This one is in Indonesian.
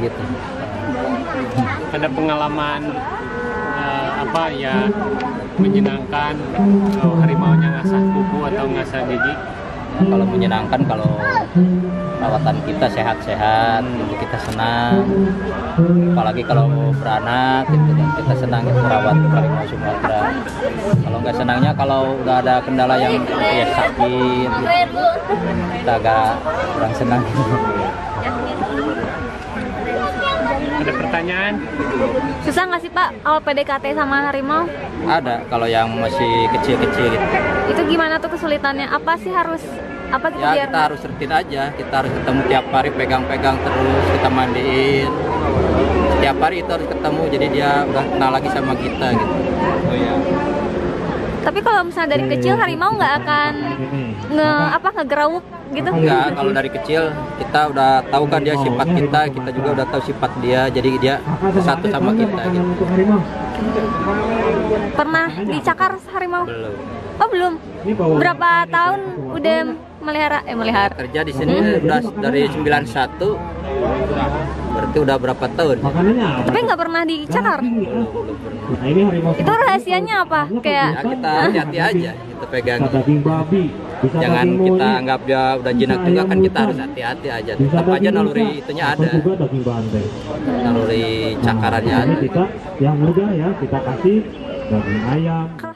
gitu. Ada pengalaman apa ya menyenangkan kalau harimaunya ngasah kuku atau ngasah gigi? Nah, kalau menyenangkan kalau perawatan kita sehat-sehat, kita senang. Apalagi kalau beranak, gitu, kita senang merawat harimau Sumatera. Kalau nggak senangnya kalau udah ada kendala yang ya, sakit, gitu, kita agak kurang senang. Ada pertanyaan? Susah nggak sih Pak awal PDKT sama harimau? Ada, kalau yang masih kecil-kecil gitu. Itu gimana tuh kesulitannya? Apa sih harus, apa gitu? Ya kita harus rutin aja, kita harus ketemu tiap hari, pegang-pegang terus, kita mandiin. Tiap hari itu harus ketemu, jadi dia udah kenal lagi sama kita gitu. Oh, ya. Tapi kalau misalnya dari kecil harimau nggak akan ngegerawuk? Gitu? Enggak, kalau dari kecil kita udah tahu kan dia sifat kita, kita juga udah tahu sifat dia, jadi dia satu sama kita gitu. Pernah dicakar harimau? Belum. Oh belum? Berapa tahun udah melihara? Melihara? Kerja di sini udah dari 91, berarti udah berapa tahun? Tapi nggak pernah dicakar? Belum. Itu rahasianya apa? Kayak ya, kita hati-hati aja, kita pegang. Jangan kita anggap dia udah jinak juga kan, kita harus hati-hati aja. Tetap aja naluri itunya ada, naluri cakarannya ada. Yang mudah ya kita kasih daging ayam.